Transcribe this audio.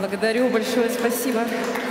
Благодарю, большое спасибо.